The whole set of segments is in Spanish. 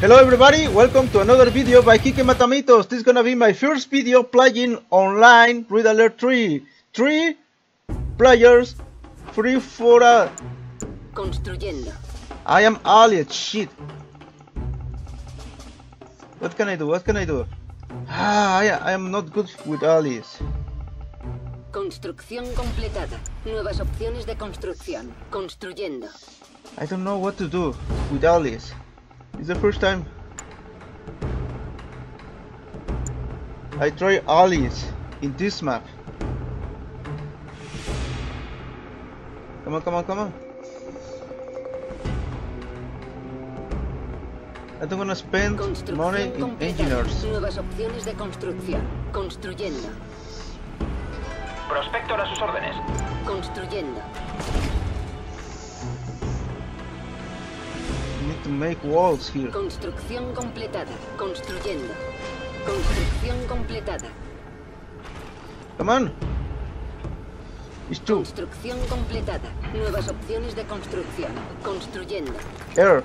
Hello everybody, welcome to another video by Kike Matamitos. This is gonna be my first video playing online Red Alert 3. 3 players, 3 for a... Construyendo. I am alien, shit. What can I do, what can I do? I am not good with allies. Construcción completada. Nuevas opciones de construcción. Construyendo. I don't know what to do with allies. It's the first time I try allies in this map. Come on, come on, come on. I don't wanna spend money in engineers. Nuevas opciones de construcción. Construyendo. Prospector a sus órdenes. Construyendo. To make walls here. Construcción completada. Construyendo. Construcción completada. Come on. It's two. Construcción completada. Nuevas opciones de construcción. Construyendo. Air.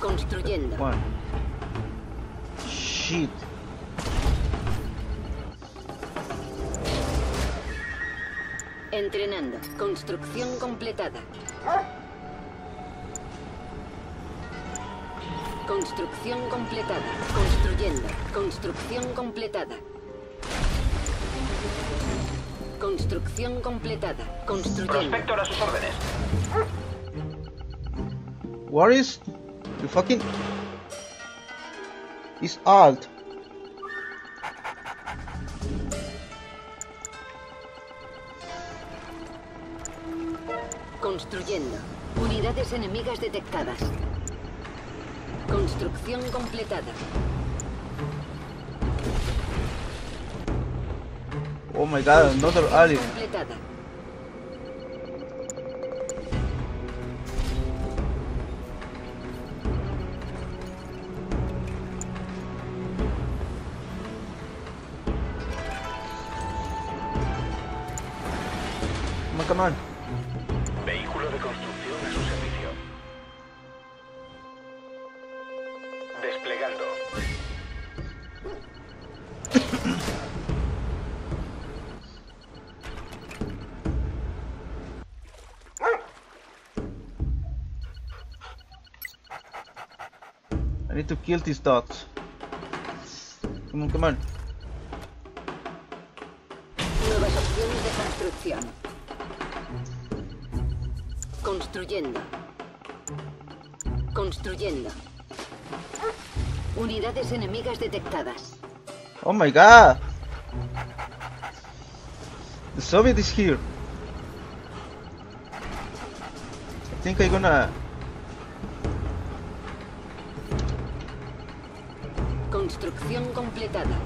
Construyendo. One. Shit. Entrenando. Construcción completada. Construcción completada. Construyendo. Construcción completada. Construcción completada. Construyendo. Prospector a sus órdenes. What is the fucking... It's alt. Construyendo. Unidades enemigas detectadas. Construcción completada. Oh my god, another alien. Completada. Come on, come on. Vehículo de construcción a su servicio. Desplegando. I need to kill these dogs. Come on, come on. Nuevas opciones de construcción. Construyendo. Construyendo. Unidades enemigas detectadas. Oh my god! The Soviet is here. I think I'm gonna... Construcción completada.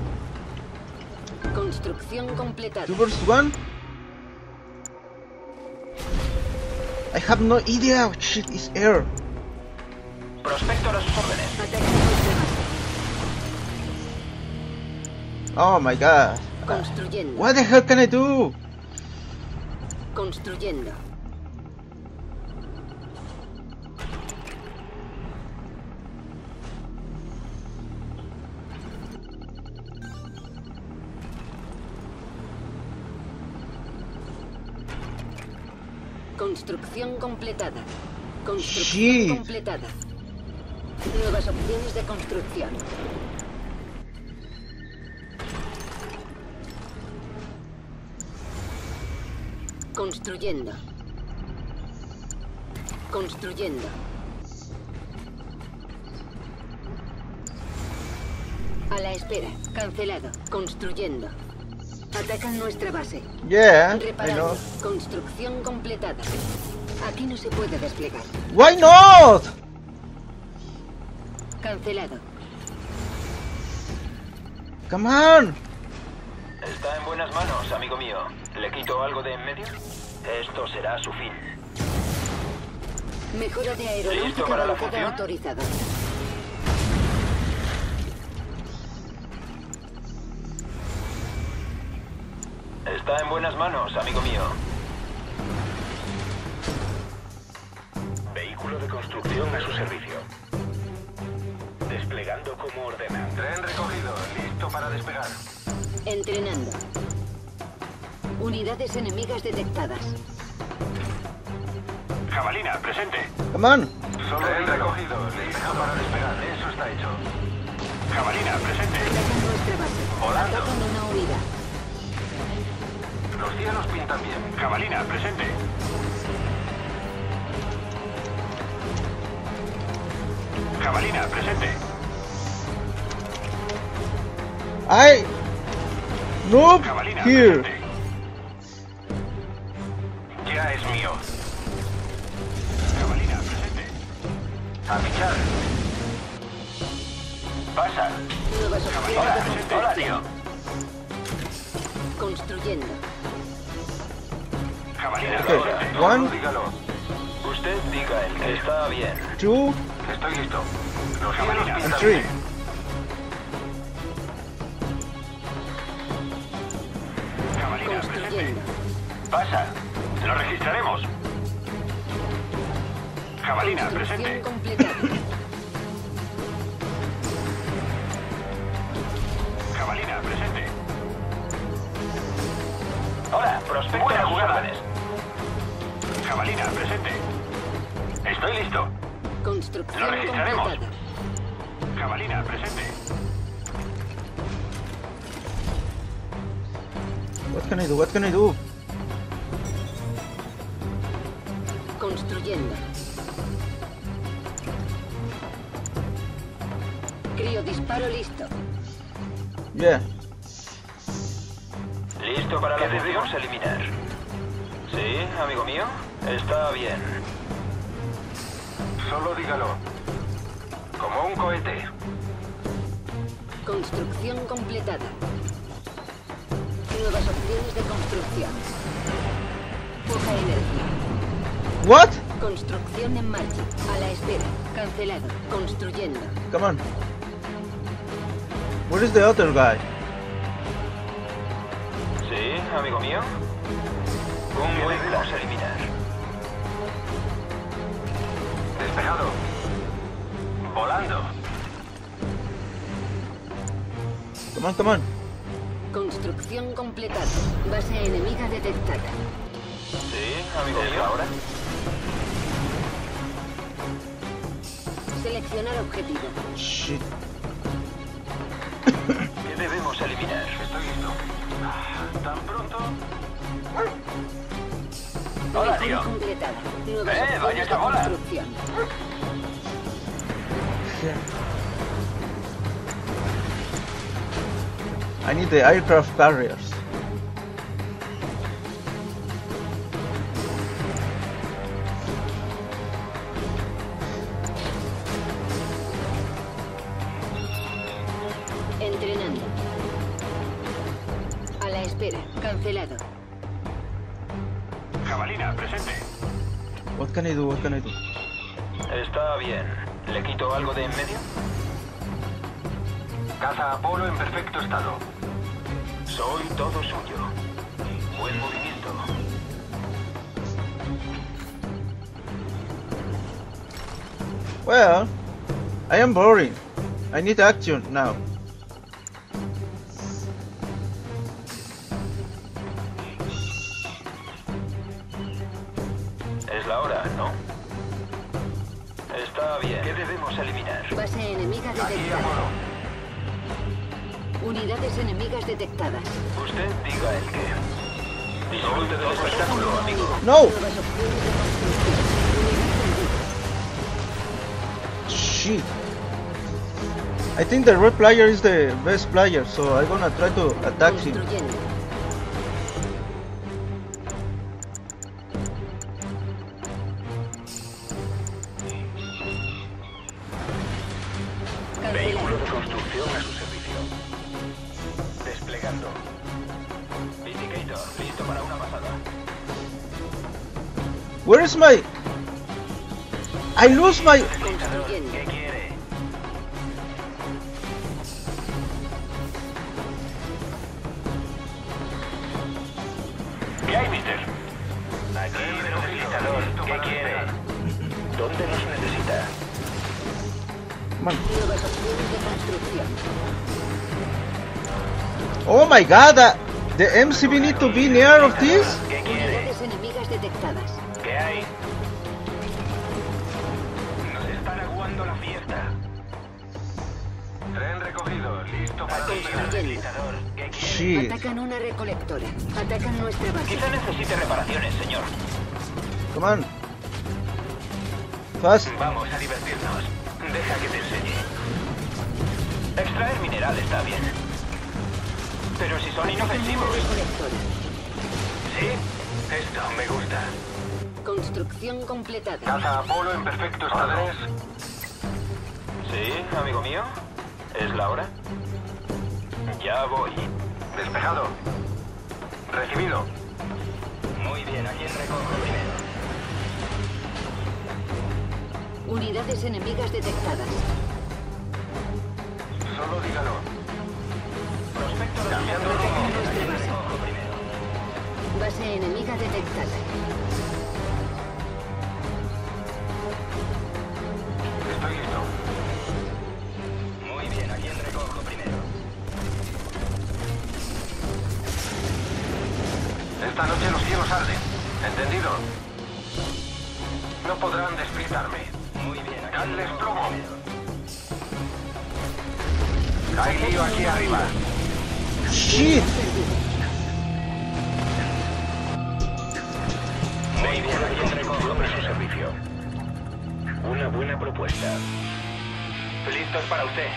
Construcción completada. 2 vs 1? I have no idea. Shit, it's air. Prospector a sus órdenes. Oh my god. Construyendo. What the hell can I do? Construyendo. Construcción completada. Construcción completada. Nuevas opciones de construcción. Construyendo. Construyendo. A la espera. Cancelado. Construyendo. Atacan nuestra base. Yeah. Reparando. Construcción completada. Aquí no se puede desplegar. Why not? Cancelado. Come on. Está en buenas manos, amigo mío. ¿Le quito algo de en medio? Esto será su fin. Mejora de aeronáutica para la función autorizada. Está en buenas manos, amigo mío. Vehículo de construcción a su servicio. Desplegando como ordenan. Tren recogido, listo para despegar. Entrenando. Unidades enemigas detectadas. Jabalina, presente. Come on. Solo tren recogido, listo para despegar. Eso está hecho. Jabalina, presente. Volando. Una huida. Los cielos pintan bien. Jabalina, presente. Jabalina, presente. ¡Ay! ¡No! Jabalina, presente. Ya es mío. Jabalina, presente. A fichar. Pasa. Jabalina, presente. Hola, tío. Construyendo. Jabalina, presente. One. Dígalo. Usted diga el que está bien. Two. Estoy listo. Los jabalina, presente. Jabalina, presente. Pasa. Lo registraremos. Jabalina, presente. Jabalina, presente. Hola, prospecto. Buenas jugadas. Jabalina, presente. Estoy listo. Construcción. Lo registraremos. Completada. Jabalina, presente. What can I do? What can I do? Construyendo. Crío disparo listo. Bien. Yeah. Listo para la debemos eliminar. Sí, amigo mío, está bien. Solo dígalo. Como un cohete. Construcción completada. Nuevas opciones de construcción. Poca energía. What? Construcción en marcha. A la espera. Cancelado. Construyendo. Come on. Where is the other guy? Sí, amigo mío. Un buen vamos a eliminar. Despejado. Volando. Come on, come on. Construcción completada. Base enemiga detectada. Sí, amigo mío. Ahora. Seleccionar objetivo. Shit. ¿Qué debemos eliminar? Estoy listo. Tan pronto. Hola, tío. Vaya esta bola. I need the aircraft carriers. Cancelado. Jabalina, presente. What can I do? What can I do? Está bien. ¿Le quito algo de en medio? Caza Apolo en perfecto estado. Soy todo suyo. Buen movimiento. Well, I am boring. I need action now. Detectadas. Usted diga el que. Disfrute del espectáculo, amigo. No. Shit. I think the red player is the best player, so I'm gonna try to attack him. Where is my... I lose my... ¿Qué hay, mister? Aquí, ¿dónde nos necesita? Vale. Oh my god, the MCV need to be near of this. ¿Qué hay? Nos están aguando la fiesta. Tren recogido, listo para el atacan una recolectora. Atacan nuestra base. Quizá necesite reparaciones, señor. Come on. Fast. Vamos a divertirnos. Deja que te enseñe. Extraer mineral está bien. Pero si son inofensivos. Sí, esto me gusta. Construcción completada. Caza Apolo en perfecto estado. Sí, amigo mío. ¿Es la hora? Ya voy. Despejado. Recibido. Muy bien, aquí recojo el dinero. Unidades enemigas detectadas. Solo dígalo. Prospecto de cambiando de base. Base enemiga detectada. Estoy listo. Muy bien, ¿a quién recojo primero? Esta noche los cielos arden. ¿Entendido? No podrán despistarme. ¡Canles plomo! ¡Hay lío aquí arriba! ¡Shit! Muy bien, aquí recojo su servicio. Una buena propuesta. ¡Listos para usted!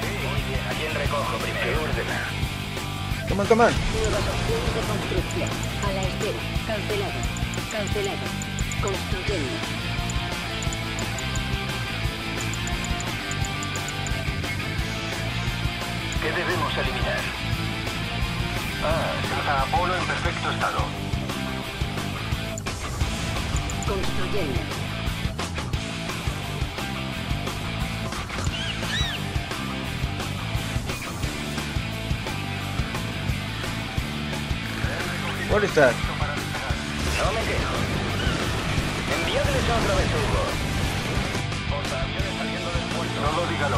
Muy bien, ¿a quién recojo primero? ¡Ordena! ¡Toma, toma! Nuevas opciones de construcción. A la espera. Cancelado. Cancelado. Construyendo. ¿Qué debemos eliminar? Ah, Caza Apolo en perfecto estado. Construyendo. What is that? No me quejo. Enviadles otro besugo. Portaaviones saliendo del puerto. Todo dígalo.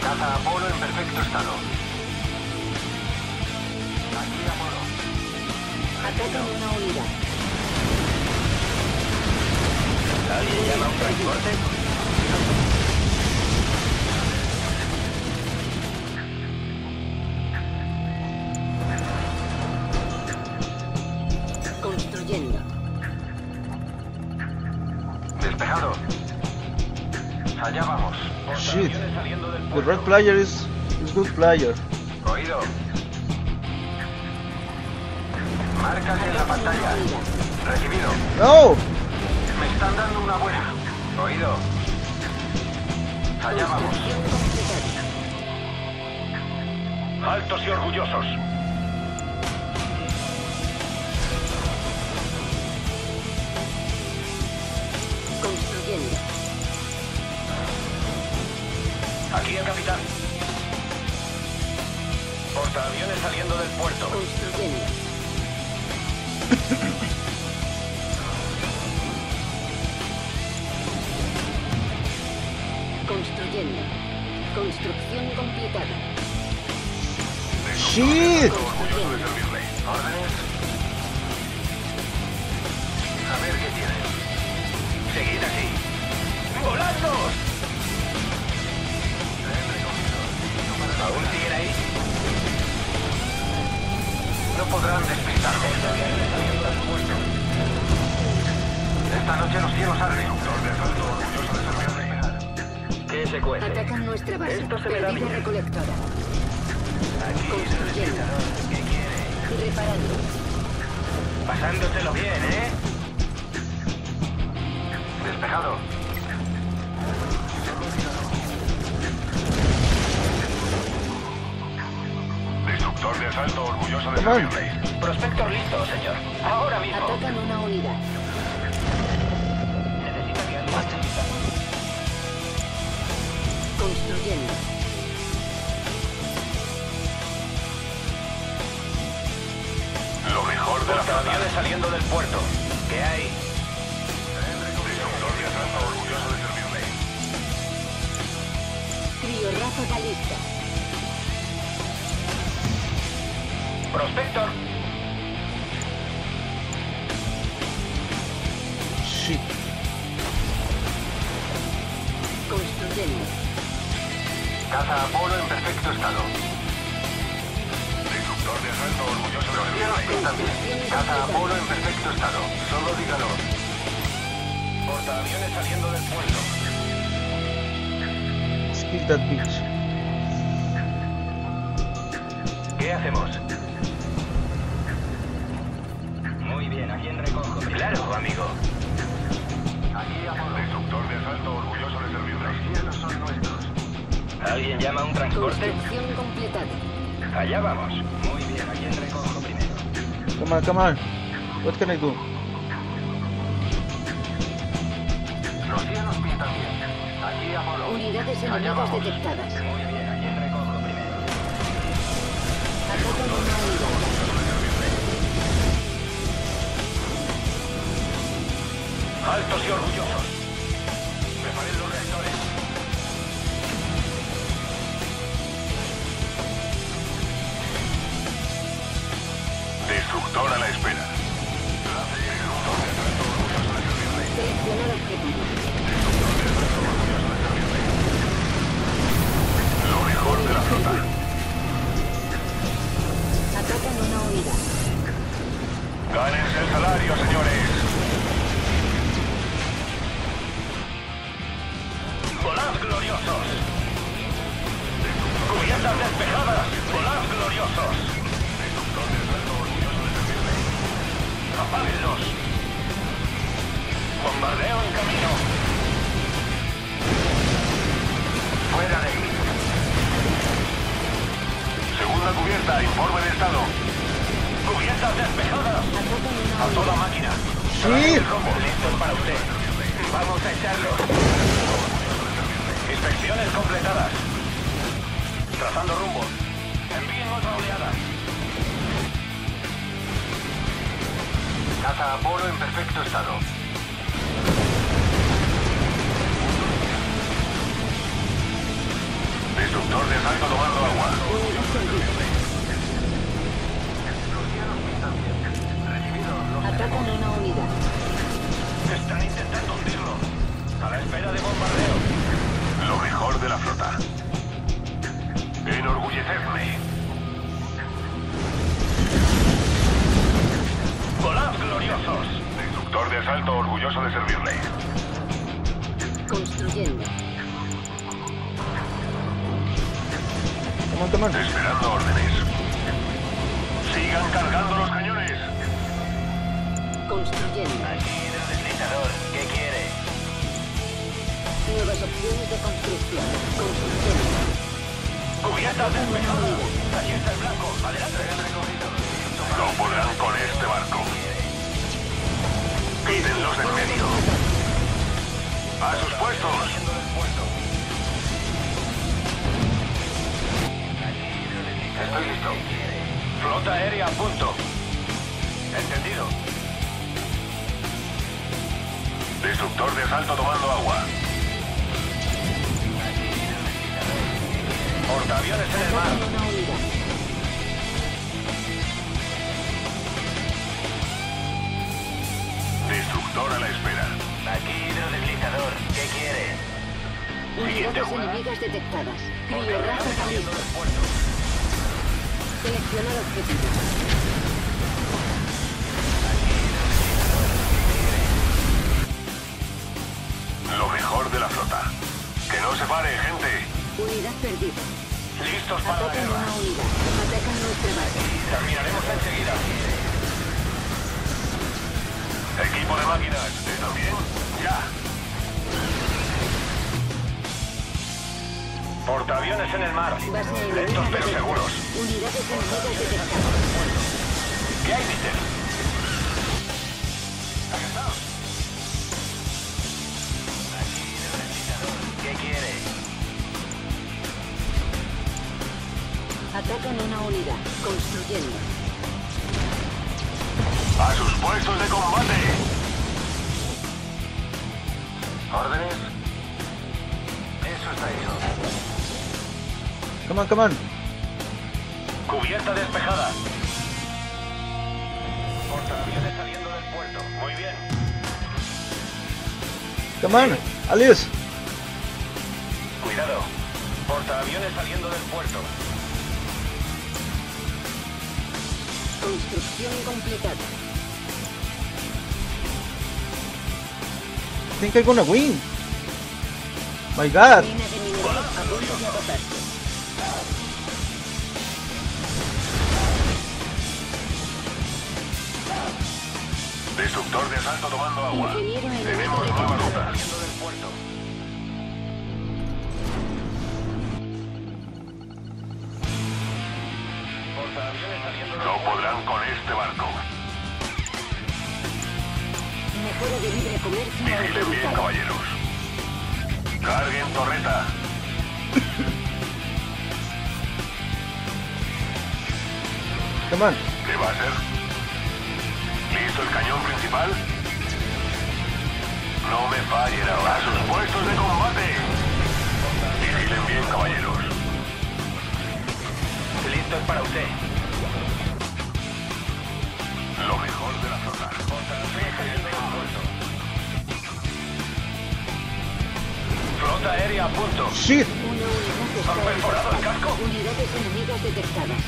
Caza Apolo en perfecto estado. Aquí Apolo. Atacan una unidad. ¿Alguien llama a un transporte? Despejado. Allá vamos. Shit. The red player is good player. Oído. Marcas en la pantalla. Recibido. No. Me están dando una buena. Oído. Allá vamos. Altos y orgullosos. Aquí el capitán. Portaaviones saliendo del puerto. Construyendo. Construyendo. Construcción completada. ¡Shit! Orgulloso de servirle. Órdenes. A ver qué tiene. Seguid así. ¡Voladnos! ¿Aún siguen ahí? No podrán despistarme. Esta noche los cielos arden. ¿Qué se cuece? Atacan nuestra base. Esto se perdida me da recolectora. Construyendo. ¿Qué quiere? Reparando. Pasándoselo bien, ¿eh? Despejado. Destructor de asalto orgulloso de servirle. Prospector listo, señor. Ahora mismo. Atacan una unidad. Necesita que alguien se vista. Construyendo. Lo mejor de la plataforma. saliendo del puerto. ¿Qué hay? Río Rafa, orgulloso de servirme. Río Rafa, Calista. Prospector. Sí. Construyendo. Casa Apolo en perfecto estado. Destructor de asalto orgulloso de los también. Casa Apolo en perfecto estado. Solo dígalo. Portaaviones saliendo del puerto. Speed that bitch. ¿Qué hacemos? Muy bien, ¿a quién recojo? Claro, amigo. Aquí Apolo. Destructor de asalto orgulloso de servirnos. Los cielos son nuestros. ¿Alguien llama a un transporte? Construcción completada. Allá vamos. Muy bien, ¿a quién recojo primero? Come on, come on. What can I do? Los cielos pintan bien. Aquí Apolo. Unidades enemigas detectadas. Muy bien, ¿a quién recojo primero? Ataque una unidad. Altos y orgullosos. Preparen los reactores. Destructor a la espera. Lo mejor de la flota. Atacan una unidad. Gánense el salario, señores. ¡Volad gloriosos! ¡Cubiertas despejadas! ¡Volad gloriosos! ¡Apáguenlos! ¡Bombardeo en camino! ¡Fuera de ahí! Segunda cubierta, informe de estado. ¡Cubiertas despejadas! ¡A toda máquina! ¡Sí! ¡Listos para usted! ¡Vamos a echarlos! Inspecciones completadas. Trazando rumbo. Envíen otra oleada. Casa Apolo en perfecto estado. Destructor de asalto tomando agua. Atacan una unidad. Están intentando hundirlo. A la espera de bombardeo. Lo mejor de la flota. Enorgullecerme. ¡Volad gloriosos! Destructor de asalto orgulloso de servirle. Construyendo. Esperando órdenes. ¡Sigan cargando los cañones! Construyendo. Aquí, deslizador, ¿qué quiere? Nuevas opciones de construcción. Construyendo. ¡Cubiertas despejadas! Allí está el blanco. Adelante del recorrido. No podrán con este barco. Quítenlos de en medio. A sus puestos. Estoy listo. Flota aérea a punto. Entendido. Destructor de asalto tomando agua. Portaaviones en el mar. Destructor a la espera. Aquí hidrodeslizador, ¿qué quiere? Unidades enemigas detectadas. Río Rafa saliendo del puerto. Selecciona el objetivo. Aquí hidrodeslizador, ¿qué quiere? Lo mejor de la flota. Que no se pare, gente. Unidad perdida. Listos para la guerra. Atacan nuestra base. Terminaremos enseguida. Equipo de máquinas, ¿están bien? Ya. Portaaviones en el mar. Lentos pero seguros. Unidades enemigas detectadas. ¿Qué hay, Mister? Agasaos. Aquí, deslizador. ¿Qué quiere? Atacan una unidad. Construyendo. ¡A sus puestos de combate! ¿Órdenes? Eso está hecho. ¡Come on, come on! Cubierta despejada. Portaaviones saliendo del puerto. Muy bien. ¡Come on! ¡Alius! Cuidado. Portaaviones saliendo del puerto. Construcción completada. I think I'm gonna win. My God. Destructor de asalto tomando agua. Tenemos nueva ruta. No podrán con este barco. Mejora de libre comercio. Vigilen bien, caballeros. Carguen torreta. Come on. ¿Qué va a hacer? ¿Listo el cañón principal? No me fallen ahora. A sus puestos de combate. Vigilen bien, caballeros. Listo es para usted. Lo mejor de la zona. Flota aérea a punto. ¡Shit! ¿Han perforado el casco? Unidades enemigas detectadas.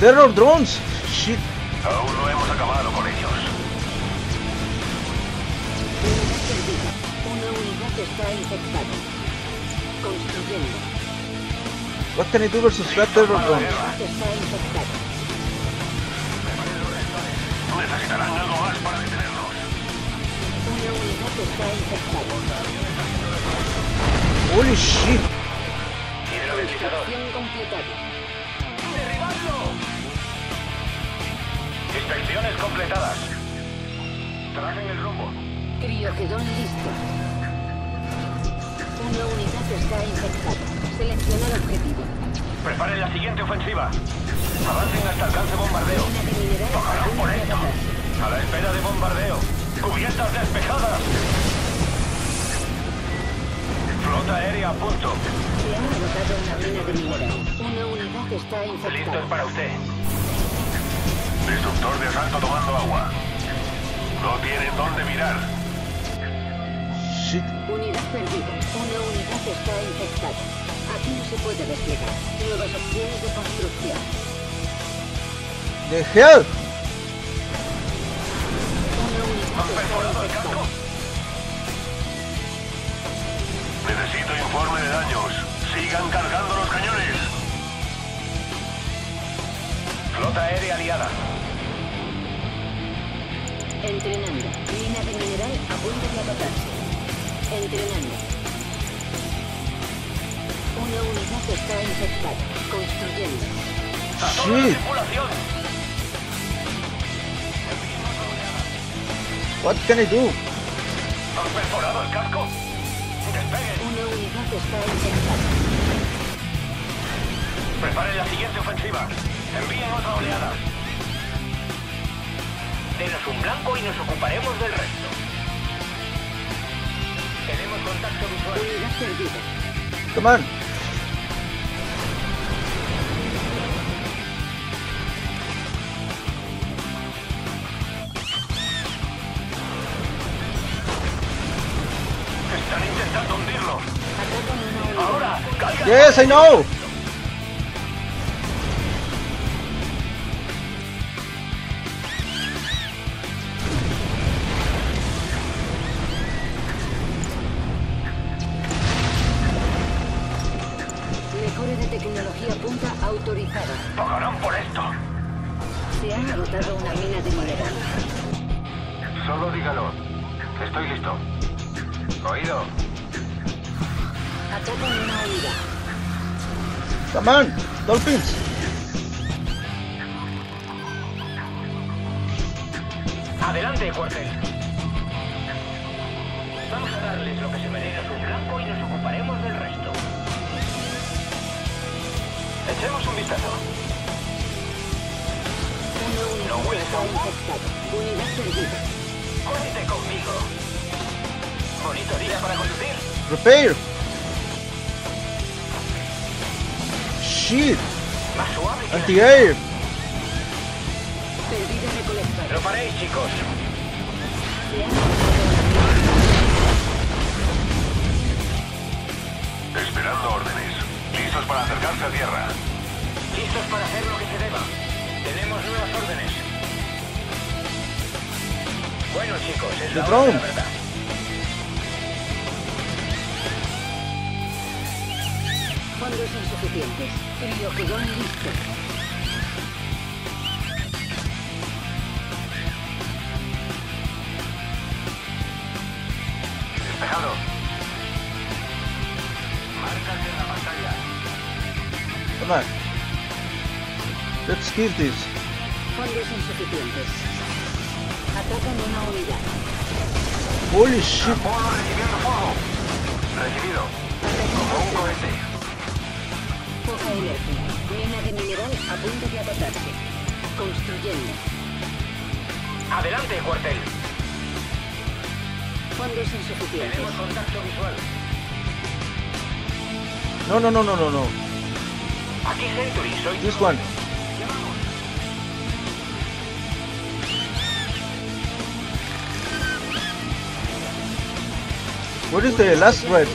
¡Terror drones! ¡Shit! Aún no hemos acabado con ellos. Unidad perdida. Una unidad está infectada. Construyendo. What can I do versus that terror drone? Necesitarán algo más para detenernos. Una unidad está infectada. Holy shit. Inspección completada. ¡Derribadlo! Inspecciones completadas. Trajen el rumbo. Criogedón listo. Una unidad está infectada. Selecciona el objetivo. Preparen la siguiente ofensiva. Avancen hasta alcance bombardeo. Bajarán por esto. A la espera de bombardeo. Cubiertas despejadas. Flota aérea a punto. Se han agotado una mina de mineral. Una unidad está infectada. Listos para usted. Destructor de asalto tomando agua. No tienen dónde mirar. Shit. Unidad perdida. Una unidad está infectada. Aquí no se puede desplegar. Nuevas opciones de construcción. ¡The hell! Necesito informe de daños. Sigan cargando los cañones. Flota aérea aliada. Entrenando. Mina de mineral a punto de agotarse. Entrenando. Una unidad está infectada. Construyendo. ¡A toda la tripulación! What can I do? ¿Han perforado el casco? ¡Despeguen! Una unidad está infectada. Preparen la siguiente ofensiva. Envíen otra oleada. Denos un blanco y nos ocuparemos del resto. Tenemos contacto visual. Unidad perdida. Come on. Yes, I know. Mejora de tecnología punta autorizada. Pagarán por esto. Se han agotado una mina de mineral. Solo dígalo. Estoy listo. Oído. Atacan una unidad. Come on, Dolphins. Adelante, cuartel. Vamos a darles lo que se merece a su blanco y nos ocuparemos del resto. Echemos un vistazo. Una No vuelvas. Unidad perdida. Cuente conmigo. Monitoría para conducir. Repair. Shit. Más suave. Anti-air. Perdida recolectada. Lo paréis, chicos. Esperando órdenes. Listos para acercarse a tierra. Listos para hacer lo que se deba. Tenemos nuevas órdenes. Bueno, chicos, es la hora de la verdad. Fondos insuficientes. Enloquedón listo. Despejado. Marcas en la pantalla. Come on. Let's kill this. Fondos insuficientes. Atacan una unidad. Holy shit. Apolo recibiendo fuego. Recibido. Como un cohete. Poca energía. Mina de mineral a punto de agotarse. Construyendo. Adelante, cuartel. Fondos insuficientes. Tenemos contacto visual. No. Aquí Century, soy yo. This one. What is the last red?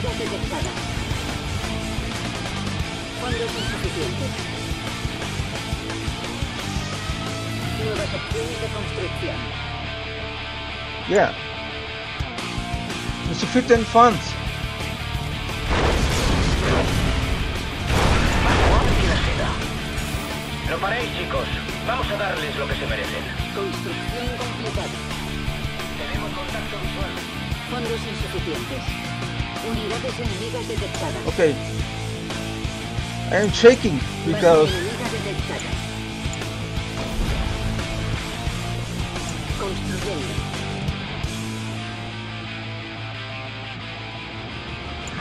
Yeah. Insufficient funds. No paréis, chicos. Vamos a darles lo que se merecen. Construcción completada. Tenemos contacto visual. Fondos insuficientes. Unidades enemigas detectadas. Okay. I am shaking because... Construyendo.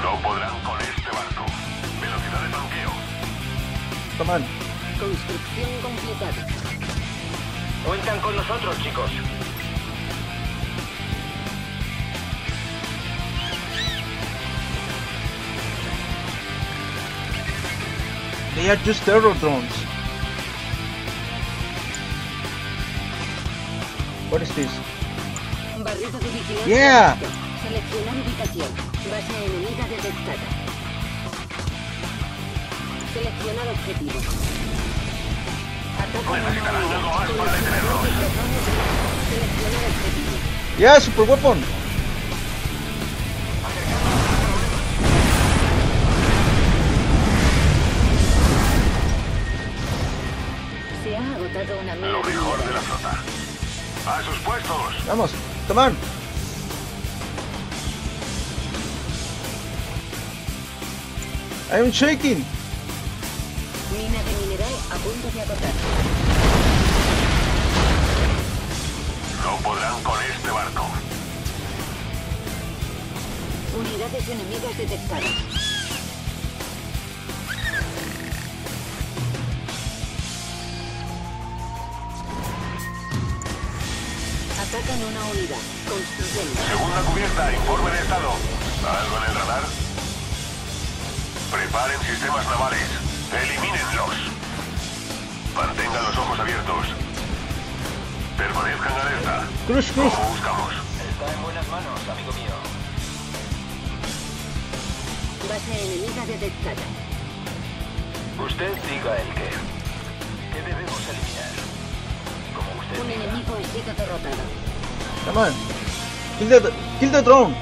No podrán con este barco. Velocidad de bloqueo. Come on. Construcción completada. Cuentan con nosotros, chicos. They are just terror drones. What is this? Barrido de vigilancia. Yeah. Seleccionar ubicación. Base enemiga detectada. Seleccionar objetivo. Ataque. Seleccionar objetivo. Yeah, super weapon. Lo mejor de la flota. A sus puestos. Vamos, tomar. I'm shaking. Mina de mineral a punto de agotar. No podrán con este barco. Unidades enemigas detectadas. Atacan una unidad. Construyendo. Segunda cubierta, informe de estado. ¿Algo en el radar? Preparen sistemas navales. Elimínenlos. Mantengan los ojos abiertos. Permanezcan alerta. Cruz. Como buscamos. Está en buenas manos, amigo mío. Base enemiga detectada. Usted diga el qué. ¿Qué debemos eliminar? Un enemigo ha sido derrotado. Come on. Kill the drone.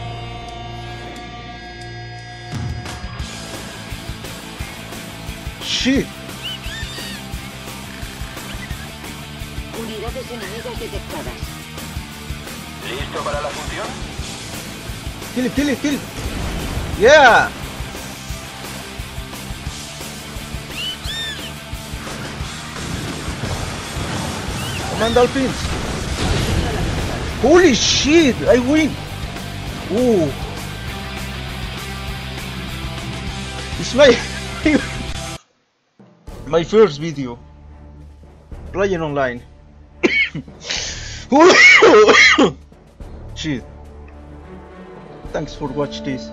Shit. Unidades enemigas detectadas. ¿Listo para la función? Kill. Yeah. Command Dolphins. Holy shit, I win. Ooh. It's my first video playing online. Shit. Thanks for watching this.